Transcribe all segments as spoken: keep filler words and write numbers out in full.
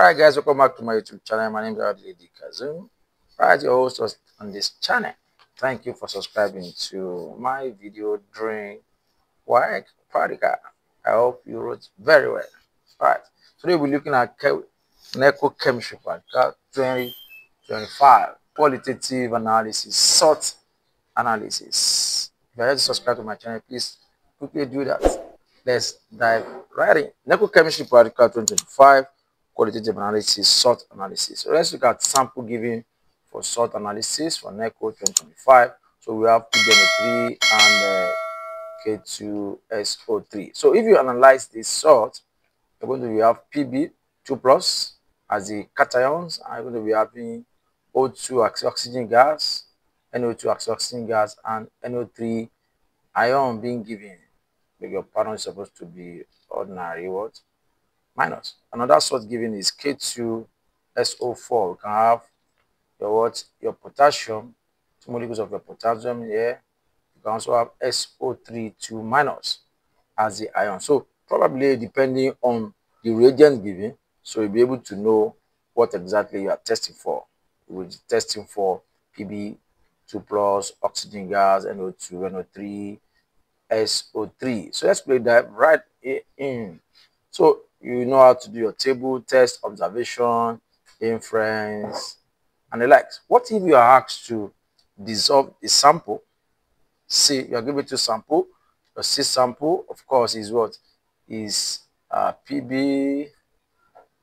Alright guys, welcome back to my YouTube channel. My name is Lady Kazoo. Alright, your host on this channel. Thank you for subscribing to my video during work particle. I hope you wrote very well. Alright, today we're looking at Neco Chemistry Particle twenty twenty-five qualitative analysis, sort analysis. If you haven't subscribed to my channel, please quickly do that. Let's dive right in. Neco Chemistry Particle twenty twenty-five qualitative analysis, sort analysis. So let's look at sample given for sort analysis for NECO twenty twenty-five. So we have P b N O three and uh, K two S O three. So if you analyze this sort, you're going to be have P b two plus as the cations, and you're going to be having O two oxygen gas, N O two oxygen gas, and N O three ion being given. But your pattern is supposed to be ordinary what? Minus. Another sort given is K two S O four. We can have your what? Your potassium, two molecules of your potassium here. You can also have S O three two minus as the ion. So probably depending on the reagent given, so you'll be able to know what exactly you are testing for. You will be testing for P b two plus, oxygen gas, N O two, N O three, S O three. So let's play that right in. So you know how to do your table, test, observation, inference, and the likes. What if you are asked to dissolve a sample? See, you are given two sample. Your C sample, of course, is what? Is uh, P b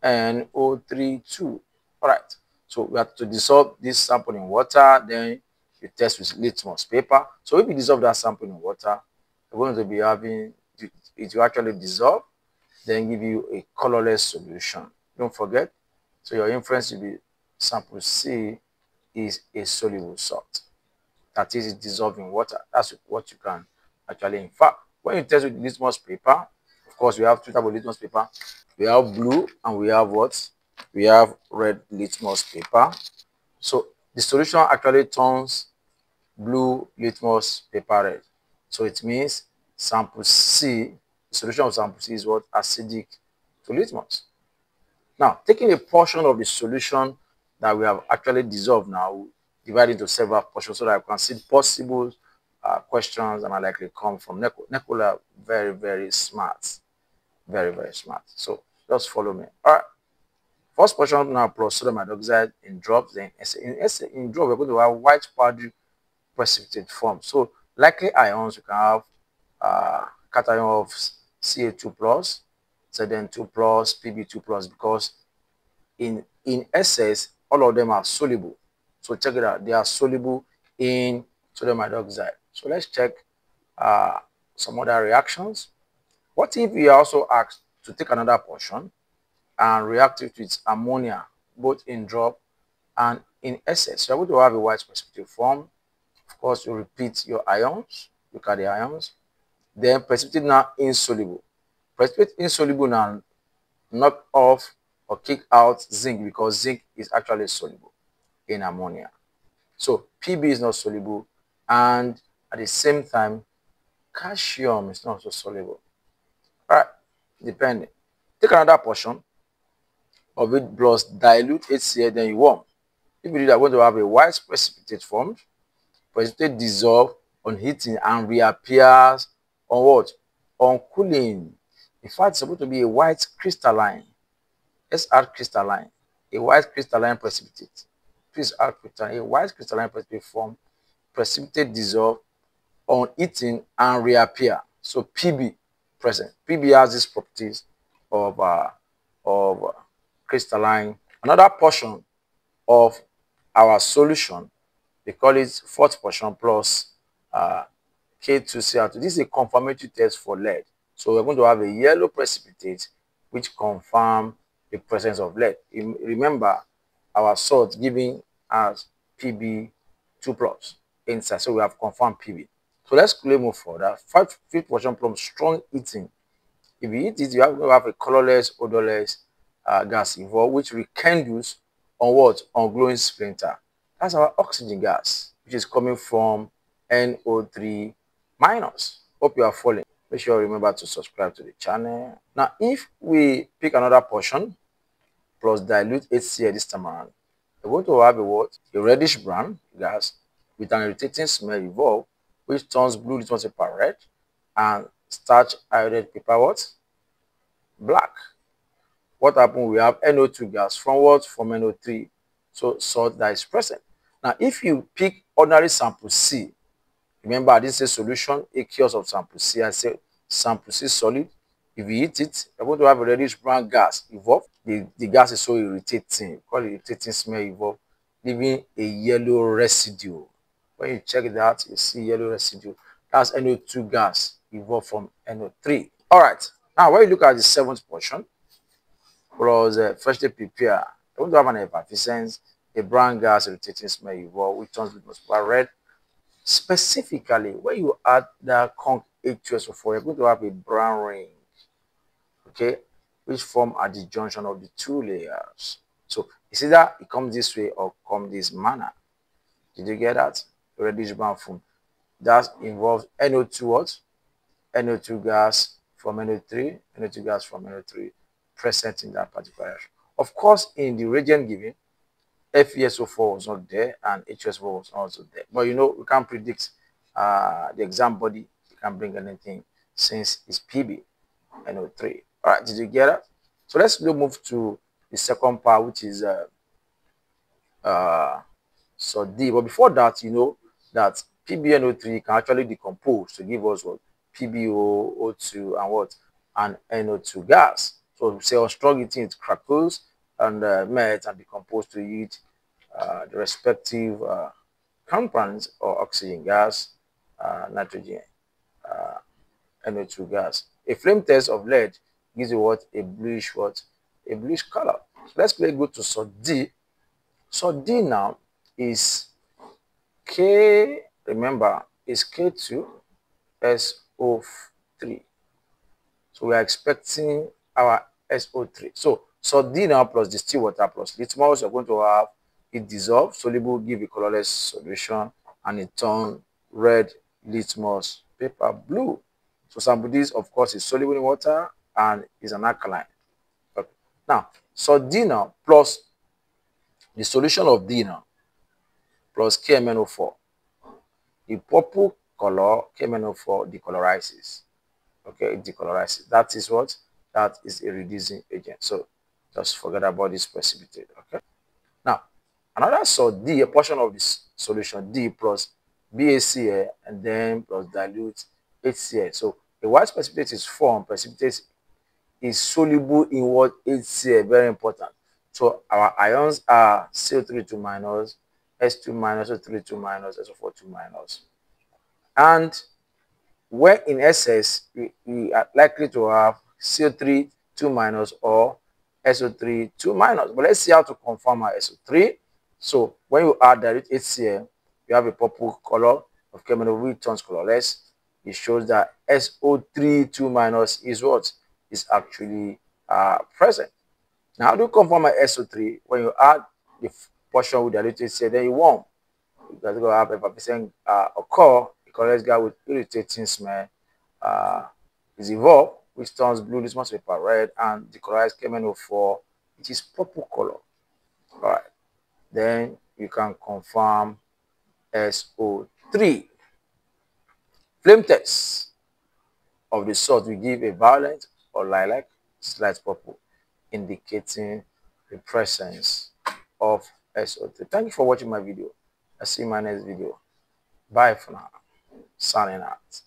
N O three two. All right. So we have to dissolve this sample in water. Then you test with litmus paper. So if you dissolve that sample in water, you're going to be having it will actually dissolve, then give you a colorless solution. Don't forget. So your inference will be sample C is a soluble salt. That is, it dissolved in water. That's what you can actually infer. When you test with litmus paper, of course, we have two types of litmus paper. We have blue and we have what? We have red litmus paper. So the solution actually turns blue litmus paper red. So it means sample C, the solution of sample C is what? Acidic to litmus. Now, taking a portion of the solution that we have actually dissolved now, divided into several portions so that I can see possible uh, questions that might likely come from NECO. NECO are very, very smart. Very, very smart. So just follow me. All right. First portion now, plus sodium hydroxide in drops. Then in, in drops, we're going to have white powdery precipitate form. So likely ions, you can have uh, cation of C a two plus, Z n two plus, P b two plus, because in in excess, all of them are soluble. So check it out. They are soluble in sodium hydroxide. So let's check uh, some other reactions. What if we are also asked to take another portion and react it with ammonia, both in drop and in excess? So you're going to have a white precipitate form. Of course, you repeat your ions. Look at the ions. Then precipitate now insoluble. Precipitate insoluble now knock off or kick out zinc, because zinc is actually soluble in ammonia. So P b is not soluble, and at the same time, calcium is not so soluble. All right, depending. Take another portion of it plus dilute H Cl, then you warm. If you do that, we're going to have a white precipitate formed. Precipitate dissolve on heating and reappears on what? On cooling. In fact, it's supposed to be a white crystalline. S R crystalline. A white crystalline precipitate. Please add crystalline. A white crystalline precipitate form. Precipitate dissolve on heating and reappear. So P b present. P b has these properties of uh, of uh, crystalline. Another portion of our solution, they call it fourth portion plus uh, K two C R two. This is a confirmatory test for lead. So we're going to have a yellow precipitate which confirm the presence of lead. Remember, our salt given as P b two plus inside. So we have confirmed P b. So let's quickly move further. Five, fifth portion from strong heating. If you eat it, you have to have a colorless, odorless uh, gas involved, which rekindles on what? On glowing splinter. That's our oxygen gas, which is coming from N O three minus. Hope you are following. Make sure you remember to subscribe to the channel. Now, if we pick another portion, plus dilute HCl this time around, you're going to have a what? A reddish brown gas with an irritating smell evolved, which turns blue litmus paper red and starch iodide paper what? Black. What happened? We have N O two gas from what? From N O three. So salt that is present. Now, if you pick ordinary sample C, remember this is a solution, aqueous of sample C. I say sample C solid. If you eat it, you're going to have a reddish brown gas evolve. The, the gas is so irritating, call it irritating smell evolve, leaving a yellow residue. When you check it out, you see yellow residue. That's N O two gas evolved from N O three. All right. Now, when you look at the seventh portion, plus uh, freshly prepared, you want to have an effervescence, a brown gas irritating smell evolve, which turns litmus paper red. Specifically, when you add the conc K two S O four, you're going to have a brown ring, okay, which form at the junction of the two layers. So you see that it comes this way or come this manner. Did you get that? Reddish brown foam. That involves N O two what? N O two gas from N O three, N O two gas from N O three present in that particular reaction. Of course, in the reagent given, FeSO four was not there and H two S O four was also there. But you know, we can't predict uh, the exam body. You can't bring anything since it's P b N O three. All right, did you get that? So let's now move to the second part, which is uh, uh, so D. But before that, you know that P b N O three can actually decompose to give us what? P b O, O two, and what? And N O two gas. So we say on strong heating, it crackles and uh, melt and decompose to yield uh, the respective uh, compounds or oxygen gas, uh, nitrogen, uh, N O two gas. A flame test of lead gives you what? A bluish what? A bluish color. So let's play go to sort D. So D now is K, remember, is K two S O three. So we are expecting our S O three. So so D now plus distilled water plus litmus, you're going to have it dissolved, soluble, give a colorless solution, and it turns red litmus paper blue. So somebody's, of course, is soluble in water and is an alkaline. Okay. Now, so D now plus the solution of D now plus K M N O four. The purple color K M N O four decolorizes. Okay, it decolorizes. That is what? That is a reducing agent. So just forget about this precipitate. Okay. Now, another salt D, a portion of this solution D plus B A C L and then plus dilute H C l. So the white precipitate is formed. Precipitate is soluble in what? H C l. Very important. So our ions are C O three two minus, S two minus, O three two minus, S O four two minus. And when in excess, we, we are likely to have C O three two minus or S O three two minus. But let's see how to confirm our S O three. So when you add dilute H C l, you have a purple color of K M N O four, which turns colorless. It shows that S O three two minus is what? Is actually uh, present. Now, how do you confirm an S O three? When you add the portion with dilute H C l, then you won't. Because you're going to have effervescent uh, occur, the colorless gas with irritating smell uh, is evolved, which turns blue litmus paper red, and decolorized K M N O four, which is purple color. All right. Then you can confirm S O three. Flame test of the salt will give a violet or lilac, slight purple, indicating the presence of S O three. Thank you for watching my video. I'll see you in my next video. Bye for now. Signing out.